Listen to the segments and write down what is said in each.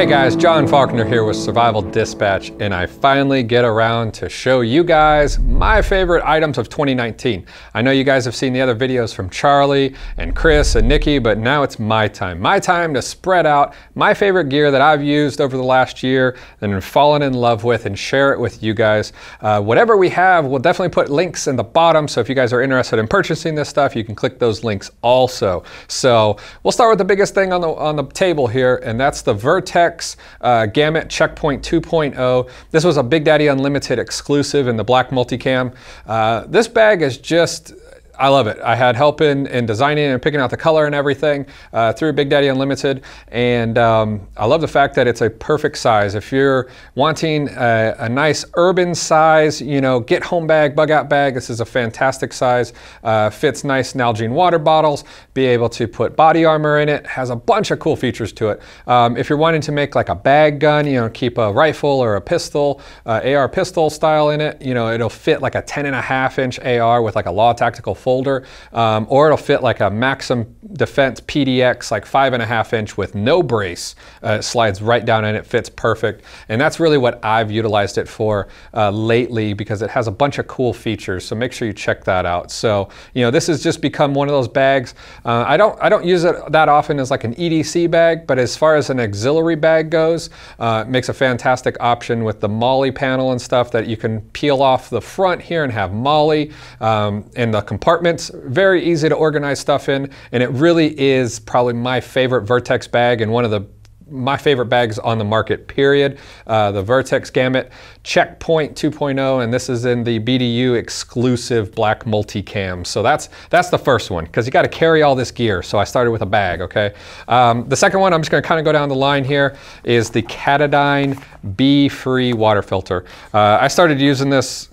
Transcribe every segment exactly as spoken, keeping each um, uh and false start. Hey guys, John Faulkner here with Survival Dispatch, and I finally get around to show you guys my favorite items of twenty nineteen. I know you guys have seen the other videos from Charlie and Chris and Nikki, but now it's my time. My time to spread out my favorite gear that I've used over the last year and fallen in love with and share it with you guys. Uh, whatever we have, we'll definitely put links in the bottom, so if you guys are interested in purchasing this stuff, you can click those links also. So we'll start with the biggest thing on the, on the table here, and that's the Vertx Uh, Gamut Checkpoint two point oh. This was a Big Daddy Unlimited exclusive in the black multicam. Uh, this bag is just, I love it. I had help in, in designing and picking out the color and everything uh, through Big Daddy Unlimited. And um, I love the fact that it's a perfect size. If you're wanting a, a nice urban size, you know, get home bag, bug out bag, this is a fantastic size. Uh, fits nice Nalgene water bottles, be able to put body armor in it, has a bunch of cool features to it. Um, if you're wanting to make like a bag gun, you know, keep a rifle or a pistol, uh, A R pistol style in it, you know, it'll fit like a ten and a half inch A R with like a Law Tactical full Folder, um, or it'll fit like a Maxim Defense P D X, like five and a half inch with no brace. Uh, it slides right down and it fits perfect. And that's really what I've utilized it for uh, lately, because it has a bunch of cool features. So make sure you check that out. So, you know, this has just become one of those bags. Uh, I don't I don't use it that often as like an E D C bag, but as far as an auxiliary bag goes, uh, it makes a fantastic option with the MOLLE panel and stuff that you can peel off the front here and have MOLLE um, in the compartment. Very easy to organize stuff in, and it really is probably my favorite Vertx bag and one of the my favorite bags on the market, period. Uh, the Vertx Gamut Checkpoint two point oh, and this is in the B D U exclusive black multicam. So that's that's the first one, because you got to carry all this gear. So I started with a bag, okay? Um, the second one, I'm just going to kind of go down the line here, is the Katadyn BeFree water filter. Uh, I started using this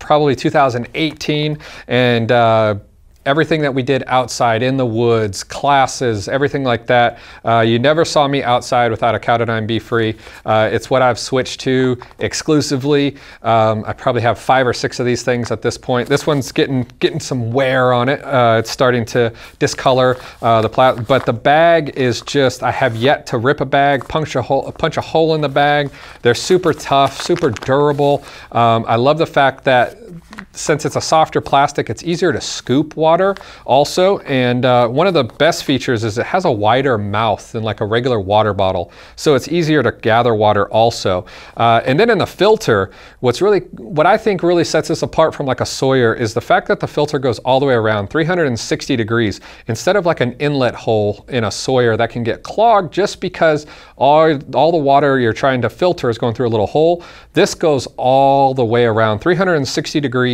probably two thousand eighteen, and uh, everything that we did outside in the woods, classes, everything like that, uh, you never saw me outside without a Katadyn BeFree. Uh, it's what I've switched to exclusively. Um, I probably have five or six of these things at this point. This one's getting getting some wear on it. Uh, it's starting to discolor uh, the plat, but the bag is just, I have yet to rip a bag, punch a hole, punch a hole in the bag. They're super tough, super durable. Um, I love the fact that since it's a softer plastic, it's easier to scoop water also. And uh, one of the best features is it has a wider mouth than like a regular water bottle. So it's easier to gather water also. Uh, and then in the filter, what's really, what I think really sets this apart from like a Sawyer is the fact that the filter goes all the way around three hundred sixty degrees, instead of like an inlet hole in a Sawyer that can get clogged just because all, all the water you're trying to filter is going through a little hole. This goes all the way around three hundred sixty degrees.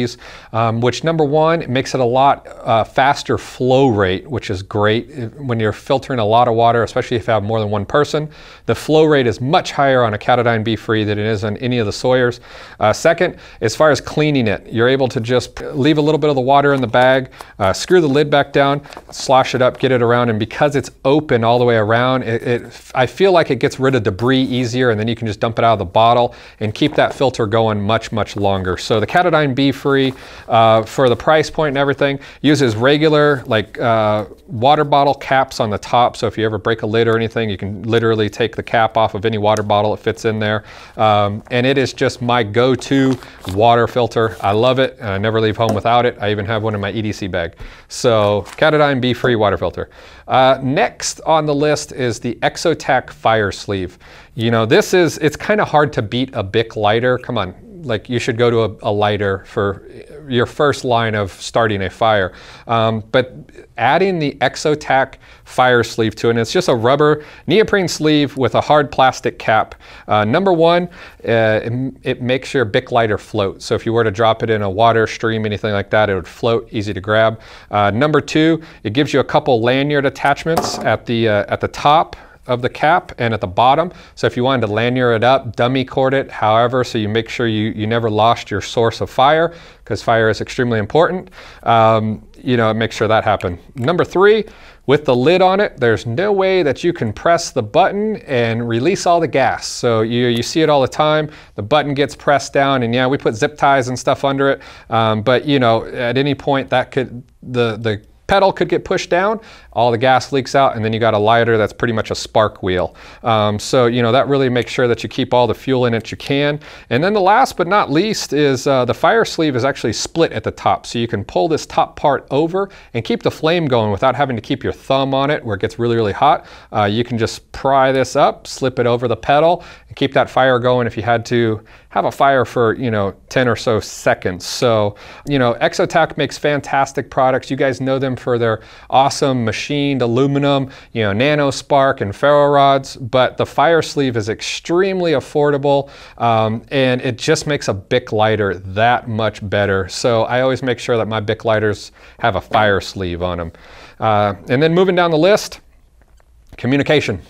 Um, which, number one, it makes it a lot uh, faster flow rate, which is great when you're filtering a lot of water, especially if you have more than one person. The flow rate is much higher on a Katadyn BeFree than it is on any of the Sawyers. Uh, second, as far as cleaning it, you're able to just leave a little bit of the water in the bag, uh, screw the lid back down, slosh it up, get it around, and because it's open all the way around, it, it, I feel like it gets rid of debris easier, and then you can just dump it out of the bottle and keep that filter going much, much longer. So the Katadyn BeFree, Uh, for the price point and everything, uses regular like uh, water bottle caps on the top. So if you ever break a lid or anything, you can literally take the cap off of any water bottle. It fits in there. Um, and it is just my go-to water filter. I love it, and I never leave home without it. I even have one in my E D C bag. So Katadyn BeFree water filter. Uh, next on the list is the ExoTac fire sleeve. You know, this is, it's kind of hard to beat a Bic lighter. Come on. Like, you should go to a, a lighter for your first line of starting a fire. Um, but adding the ExoTac fire sleeve to it, and it's just a rubber neoprene sleeve with a hard plastic cap. Uh, number one, uh, it, it makes your Bic lighter float. So if you were to drop it in a water stream, anything like that, it would float, easy to grab. Uh, number two, it gives you a couple lanyard attachments at the, uh, at the top of the cap and at the bottom. So if you wanted to lanyard it up, dummy cord it, however, so you make sure you, you never lost your source of fire, because fire is extremely important. Um, you know, make sure that happened. Number three, with the lid on it, there's no way that you can press the button and release all the gas. So you, you see it all the time. The button gets pressed down, and yeah, we put zip ties and stuff under it. Um, but you know, at any point that could, the, the pedal could get pushed down, all the gas leaks out, and then you got a lighter that's pretty much a spark wheel. Um, so, you know, that really makes sure that you keep all the fuel in it you can. And then the last but not least is uh, the fire sleeve is actually split at the top. So you can pull this top part over and keep the flame going without having to keep your thumb on it where it gets really, really hot. Uh, you can just pry this up, slip it over the pedal, and keep that fire going if you had to have a fire for, you know, ten or so seconds. So, you know, ExoTac makes fantastic products. You guys know them for their awesome machined aluminum, you know, nano spark and ferro rods, but the fire sleeve is extremely affordable, um, and it just makes a Bic lighter that much better. So I always make sure that my Bic lighters have a fire sleeve on them. Uh, and then moving down the list, communication.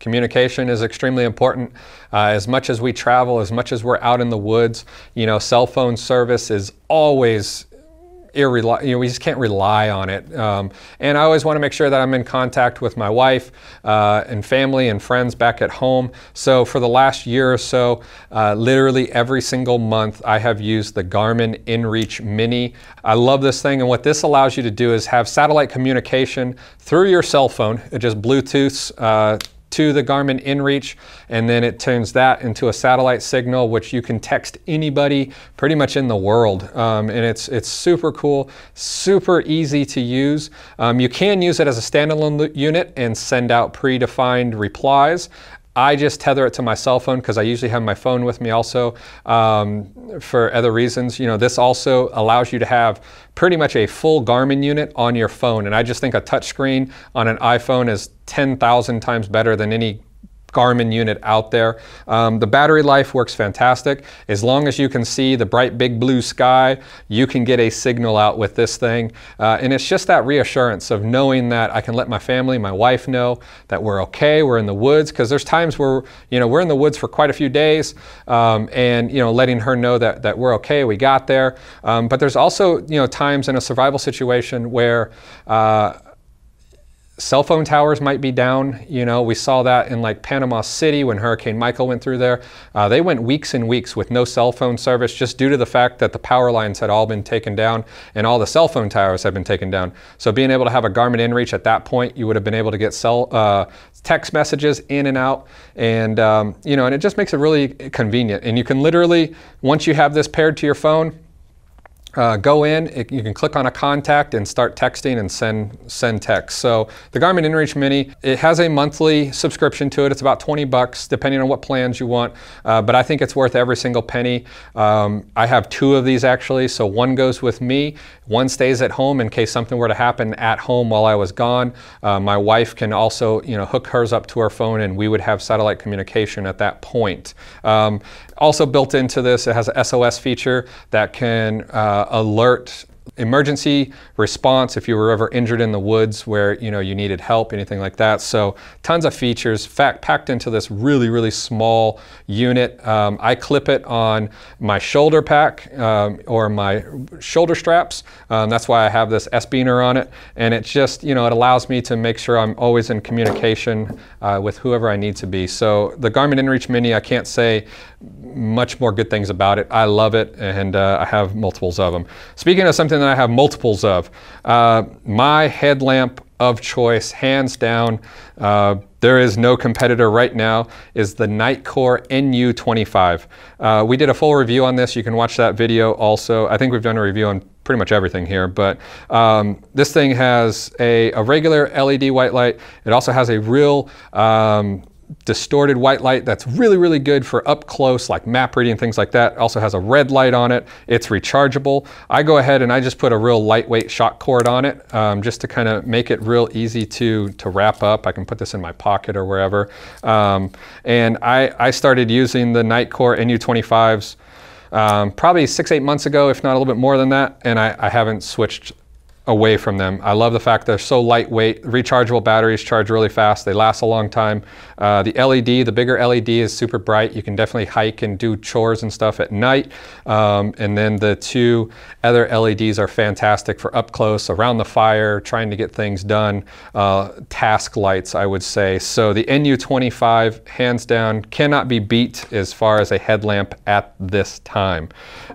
Communication is extremely important. Uh, as much as we travel, as much as we're out in the woods, you know, cell phone service is always irreliable. You know, we just can't rely on it. Um, and I always want to make sure that I'm in contact with my wife uh, and family and friends back at home. So for the last year or so, uh, literally every single month, I have used the Garmin InReach Mini. I love this thing. And what this allows you to do is have satellite communication through your cell phone. It just Bluetooths uh, to the Garmin InReach, and then it turns that into a satellite signal, which you can text anybody pretty much in the world. Um, and it's, it's super cool, super easy to use. Um, you can use it as a standalone unit and send out predefined replies. I just tether it to my cell phone because I usually have my phone with me also um, for other reasons. You know, this also allows you to have pretty much a full Garmin unit on your phone. And I just think a touchscreen on an iPhone is ten thousand times better than any Garmin unit out there. Um, the battery life works fantastic. As long as you can see the bright big blue sky, you can get a signal out with this thing. Uh, and it's just that reassurance of knowing that I can let my family, my wife know that we're okay, we're in the woods, because there's times where, you know, we're in the woods for quite a few days, um, and, you know, letting her know that, that we're okay, we got there. Um, but there's also, you know, times in a survival situation where, uh, cell phone towers might be down. You know, we saw that in like Panama City when Hurricane Michael went through there. Uh, they went weeks and weeks with no cell phone service just due to the fact that the power lines had all been taken down and all the cell phone towers had been taken down. So being able to have a Garmin InReach at that point, you would have been able to get cell uh, text messages in and out, and um, you know, and it just makes it really convenient. And you can literally, once you have this paired to your phone, Uh, go in, it, you can click on a contact and start texting and send send text. So the Garmin InReach Mini, it has a monthly subscription to it. It's about twenty bucks, depending on what plans you want. Uh, but I think it's worth every single penny. Um, I have two of these actually. So one goes with me, one stays at home in case something were to happen at home while I was gone. Uh, my wife can also, you know, hook hers up to her phone, and we would have satellite communication at that point. Um, also built into this, it has an S O S feature that can uh, alert emergency response if you were ever injured in the woods where, you know, you needed help, anything like that. So tons of features, in fact, packed into this really, really small unit. Um, I clip it on my shoulder pack um, or my shoulder straps. Um, that's why I have this S-Beaner on it. And it just, you know, it allows me to make sure I'm always in communication uh, with whoever I need to be. So the Garmin InReach Mini, I can't say much more good things about it. I love it, and uh, I have multiples of them. Speaking of something that I have multiples of, uh, my headlamp of choice, hands down, uh, there is no competitor right now, is the Nitecore N U twenty-five. Uh, we did a full review on this. You can watch that video also. I think we've done a review on pretty much everything here, but um, this thing has a, a regular L E D white light. It also has a real um, distorted white light that's really, really good for up close, like map reading, things like that. Also has a red light on it. It's rechargeable. I go ahead and I just put a real lightweight shock cord on it um, just to kind of make it real easy to, to wrap up. I can put this in my pocket or wherever. Um, and I, I started using the Nitecore N U twenty-fives um, probably six, eight months ago, if not a little bit more than that. And I, I haven't switched away from them. I love the fact they're so lightweight. Rechargeable batteries charge really fast. They last a long time. Uh, the L E D, the bigger L E D is super bright. You can definitely hike and do chores and stuff at night. Um, and then the two other L E Ds are fantastic for up close, around the fire, trying to get things done. Uh, task lights, I would say. So the N U twenty-five, hands down, cannot be beat as far as a headlamp at this time.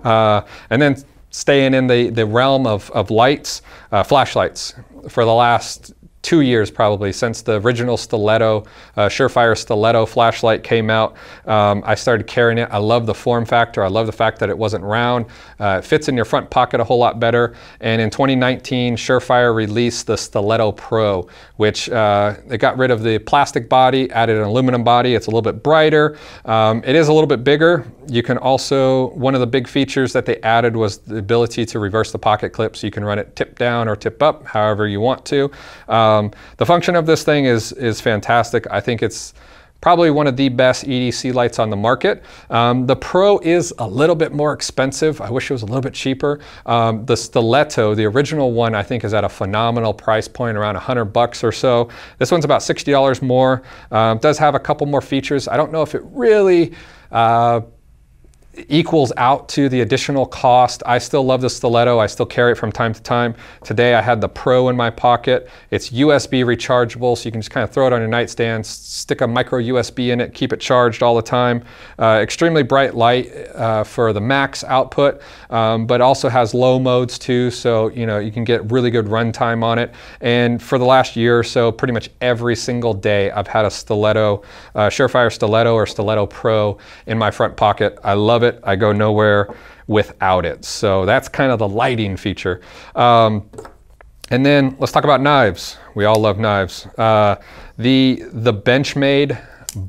Uh, and then staying in the, the realm of, of lights, uh, flashlights, for the last two years probably, since the original Stiletto, uh, SureFire Stiletto flashlight came out. Um, I started carrying it. I love the form factor. I love the fact that it wasn't round. Uh, it fits in your front pocket a whole lot better. And in twenty nineteen, SureFire released the Stiletto Pro, which uh, it got rid of the plastic body, added an aluminum body. It's a little bit brighter. Um, it is a little bit bigger. You can also, one of the big features that they added was the ability to reverse the pocket clip, so you can run it tip down or tip up, however you want to. Um, Um, the function of this thing is, is fantastic. I think it's probably one of the best E D C lights on the market. Um, the Pro is a little bit more expensive. I wish it was a little bit cheaper. Um, the Stiletto, the original one, I think is at a phenomenal price point, around a hundred bucks or so. This one's about sixty dollars more. Um, does have a couple more features. I don't know if it really uh, equals out to the additional cost. I still love the Stiletto. I still carry it from time to time. Today I had the Pro in my pocket. It's U S B rechargeable, so you can just kind of throw it on your nightstand, stick a micro U S B in it, keep it charged all the time. Uh, extremely bright light uh, for the max output, um, but also has low modes too, so you know you can get really good run time on it. And for the last year or so, pretty much every single day I've had a Stiletto, uh, SureFire Stiletto or Stiletto Pro in my front pocket. I love it. I go nowhere without it. So that's kind of the lighting feature. Um, and then let's talk about knives. We all love knives. Uh, the the Benchmade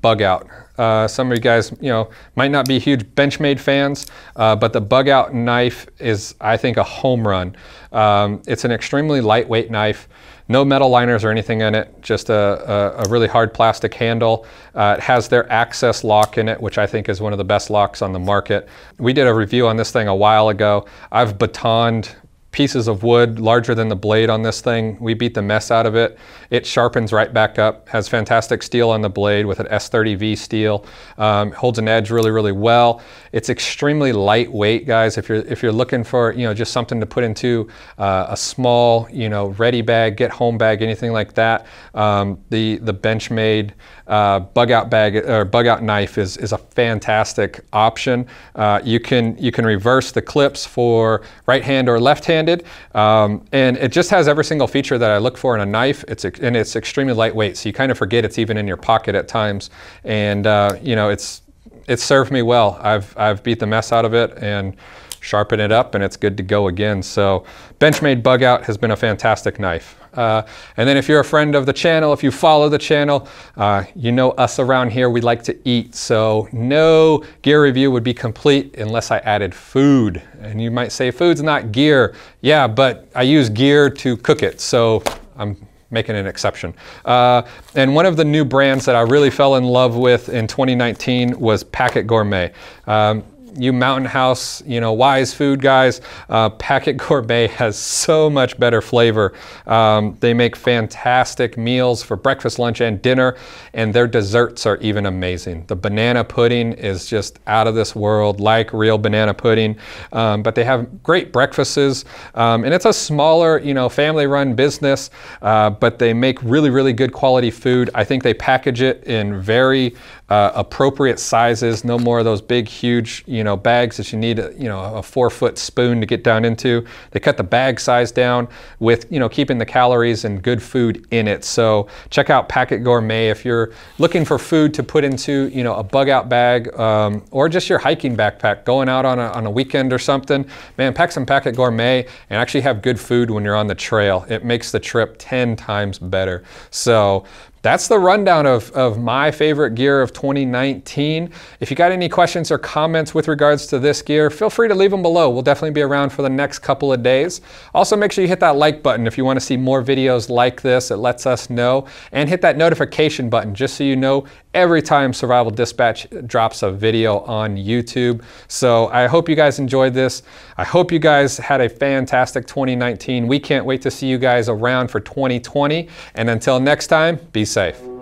Bugout. Uh, some of you guys, you know, might not be huge Benchmade fans, uh, but the Bugout knife is, I think, a home run. Um, it's an extremely lightweight knife. No metal liners or anything in it, just a, a, a really hard plastic handle. Uh, it has their access lock in it, which I think is one of the best locks on the market. We did a review on this thing a while ago. I've batoned pieces of wood larger than the blade on this thing. We beat the mess out of it. It sharpens right back up, has fantastic steel on the blade with an S thirty V steel. Um, holds an edge really, really well. It's extremely lightweight, guys. If you're if you're looking for, you know, just something to put into uh, a small, you know, ready bag, get home bag, anything like that, um, the the Benchmade uh, bug out bag or bug out knife is is a fantastic option. Uh, you can you can reverse the clips for right hand or left hand. Um, and it just has every single feature that I look for in a knife. It's and it's extremely lightweight, so you kind of forget it's even in your pocket at times. And uh, you know, it's it's served me well. I've I've beat the mess out of it and sharpened it up, and it's good to go again. So Benchmade Bugout has been a fantastic knife. Uh, and then if you're a friend of the channel, if you follow the channel, uh, you know us around here, we like to eat. So no gear review would be complete unless I added food. And you might say, food's not gear. Yeah, but I use gear to cook it. So I'm making an exception. Uh, and one of the new brands that I really fell in love with in twenty nineteen was Packit Gourmet. Um, You Mountain House, you know, Wise Food guys, uh, Packit Gourmet has so much better flavor. Um, they make fantastic meals for breakfast, lunch, and dinner, and their desserts are even amazing. The banana pudding is just out of this world, like real banana pudding. Um, but they have great breakfasts, um, and it's a smaller, you know, family-run business, uh, but they make really, really good quality food. I think they package it in very Uh, appropriate sizes, no more of those big, huge, you know, bags that you need, you know, a four-foot spoon to get down into. They cut the bag size down with, you know, keeping the calories and good food in it. So check out Packit Gourmet if you're looking for food to put into, you know, a bug-out bag um, or just your hiking backpack, going out on a, on a weekend or something. Man, pack some Packit Gourmet and actually have good food when you're on the trail. It makes the trip ten times better. So that's the rundown of, of my favorite gear of twenty nineteen. If you got any questions or comments with regards to this gear, feel free to leave them below. We'll definitely be around for the next couple of days. Also, make sure you hit that like button if you want to see more videos like this. It lets us know. And hit that notification button just so you know every time Survival Dispatch drops a video on YouTube. So I hope you guys enjoyed this. I hope you guys had a fantastic twenty nineteen. We can't wait to see you guys around for twenty twenty. And until next time, be safe.